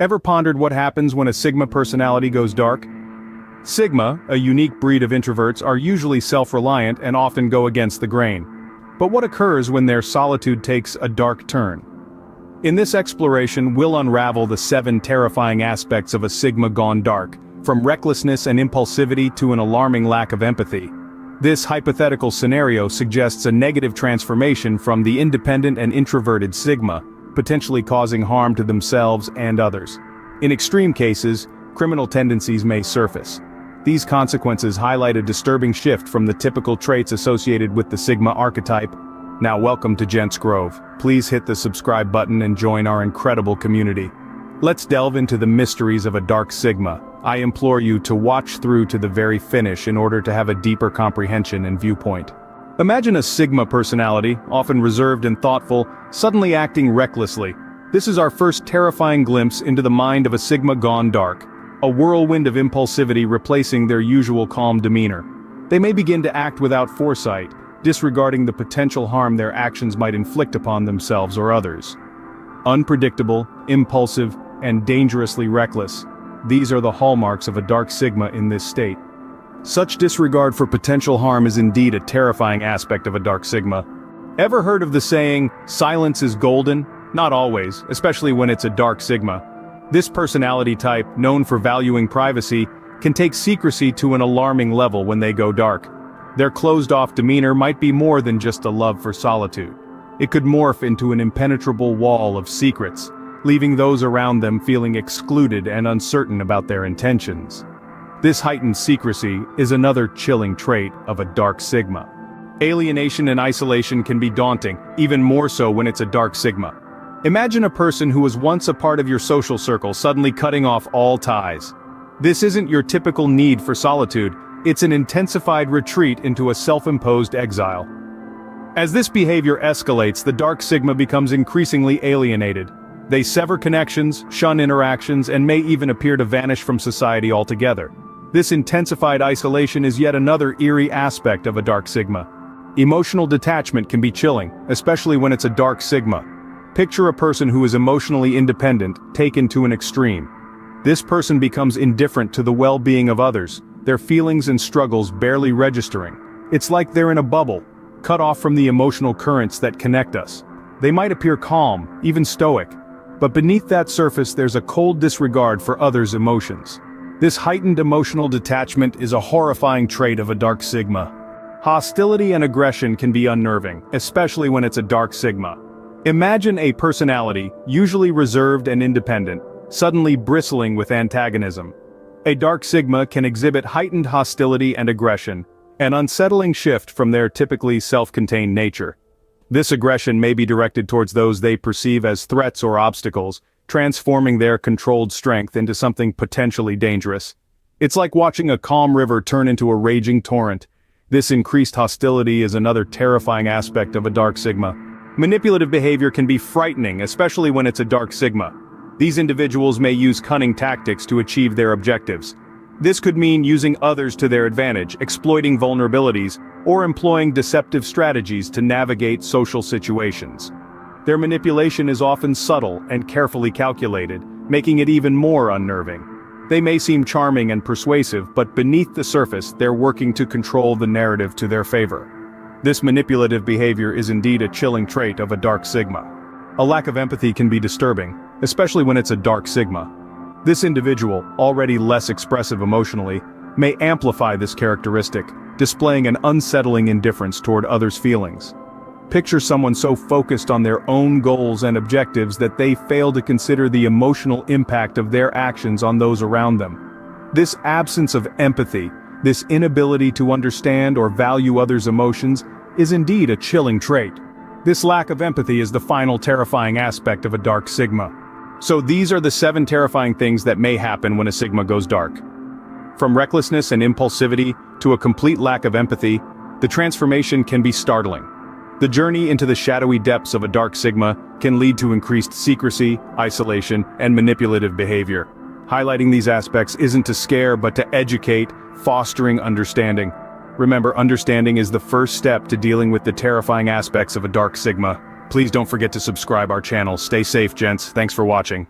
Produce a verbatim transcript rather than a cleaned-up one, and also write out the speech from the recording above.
Ever pondered what happens when a Sigma personality goes dark? Sigma, a unique breed of introverts, are usually self-reliant and often go against the grain. But what occurs when their solitude takes a dark turn? In this exploration, we'll unravel the seven terrifying aspects of a Sigma gone dark, from recklessness and impulsivity to an alarming lack of empathy. This hypothetical scenario suggests a negative transformation from the independent and introverted Sigma, potentially causing harm to themselves and others. In extreme cases, criminal tendencies may surface. These consequences highlight a disturbing shift from the typical traits associated with the Sigma archetype. Now, welcome to Gents Grove. Please hit the subscribe button and join our incredible community. Let's delve into the mysteries of a dark Sigma. I implore you to watch through to the very finish in order to have a deeper comprehension and viewpoint. Imagine a Sigma personality, often reserved and thoughtful, suddenly acting recklessly. This is our first terrifying glimpse into the mind of a Sigma gone dark, a whirlwind of impulsivity replacing their usual calm demeanor. They may begin to act without foresight, disregarding the potential harm their actions might inflict upon themselves or others. Unpredictable, impulsive, and dangerously reckless. These are the hallmarks of a dark Sigma in this state. Such disregard for potential harm is indeed a terrifying aspect of a dark Sigma. Ever heard of the saying, silence is golden? Not always, especially when it's a dark Sigma. This personality type, known for valuing privacy, can take secrecy to an alarming level when they go dark. Their closed-off demeanor might be more than just a love for solitude. It could morph into an impenetrable wall of secrets, leaving those around them feeling excluded and uncertain about their intentions. This heightened secrecy is another chilling trait of a dark Sigma. Alienation and isolation can be daunting, even more so when it's a dark Sigma. Imagine a person who was once a part of your social circle suddenly cutting off all ties. This isn't your typical need for solitude, it's an intensified retreat into a self-imposed exile. As this behavior escalates, the dark Sigma becomes increasingly alienated. They sever connections, shun interactions, and may even appear to vanish from society altogether. This intensified isolation is yet another eerie aspect of a dark Sigma. Emotional detachment can be chilling, especially when it's a dark Sigma. Picture a person who is emotionally independent, taken to an extreme. This person becomes indifferent to the well-being of others, their feelings and struggles barely registering. It's like they're in a bubble, cut off from the emotional currents that connect us. They might appear calm, even stoic, but beneath that surface there's a cold disregard for others' emotions. This heightened emotional detachment is a horrifying trait of a dark Sigma. Hostility and aggression can be unnerving, especially when it's a dark Sigma. Imagine a personality, usually reserved and independent, suddenly bristling with antagonism. A dark Sigma can exhibit heightened hostility and aggression, an unsettling shift from their typically self-contained nature. This aggression may be directed towards those they perceive as threats or obstacles, transforming their controlled strength into something potentially dangerous. It's like watching a calm river turn into a raging torrent. This increased hostility is another terrifying aspect of a dark Sigma. Manipulative behavior can be frightening, especially when it's a dark Sigma. These individuals may use cunning tactics to achieve their objectives. This could mean using others to their advantage, exploiting vulnerabilities, or employing deceptive strategies to navigate social situations. Their manipulation is often subtle and carefully calculated, making it even more unnerving. They may seem charming and persuasive, but beneath the surface they're working to control the narrative to their favor. This manipulative behavior is indeed a chilling trait of a dark Sigma. A lack of empathy can be disturbing, especially when it's a dark Sigma. This individual, already less expressive emotionally, may amplify this characteristic, displaying an unsettling indifference toward others' feelings. Picture someone so focused on their own goals and objectives that they fail to consider the emotional impact of their actions on those around them. This absence of empathy, this inability to understand or value others' emotions, is indeed a chilling trait. This lack of empathy is the final terrifying aspect of a dark Sigma. So these are the seven terrifying things that may happen when a Sigma goes dark. From recklessness and impulsivity to a complete lack of empathy, the transformation can be startling. The journey into the shadowy depths of a dark Sigma can lead to increased secrecy, isolation, and manipulative behavior. Highlighting these aspects isn't to scare but to educate, fostering understanding. Remember, understanding is the first step to dealing with the terrifying aspects of a dark Sigma. Please don't forget to subscribe our channel. Stay safe, gents. Thanks for watching.